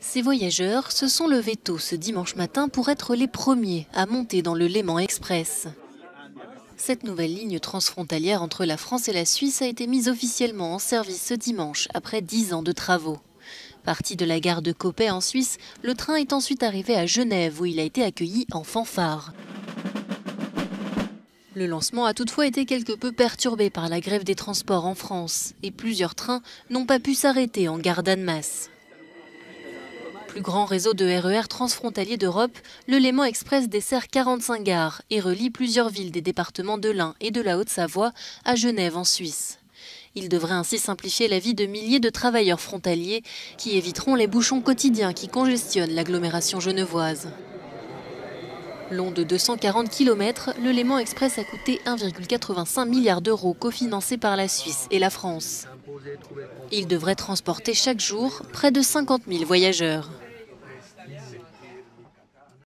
Ces voyageurs se sont levés tôt ce dimanche matin pour être les premiers à monter dans le Léman Express. Cette nouvelle ligne transfrontalière entre la France et la Suisse a été mise officiellement en service ce dimanche après 10 ans de travaux. Parti de la gare de Coppet en Suisse, le train est ensuite arrivé à Genève où il a été accueilli en fanfare. Le lancement a toutefois été quelque peu perturbé par la grève des transports en France et plusieurs trains n'ont pas pu s'arrêter en gare d'Annemasse. Plus grand réseau de RER transfrontalier d'Europe, le Léman Express dessert 45 gares et relie plusieurs villes des départements de l'Ain et de la Haute-Savoie à Genève en Suisse. Il devrait ainsi simplifier la vie de milliers de travailleurs frontaliers qui éviteront les bouchons quotidiens qui congestionnent l'agglomération genevoise. Long de 240 km, le Léman Express a coûté 1,85 milliard d'euros cofinancé par la Suisse et la France. Il devrait transporter chaque jour près de 50 000 voyageurs.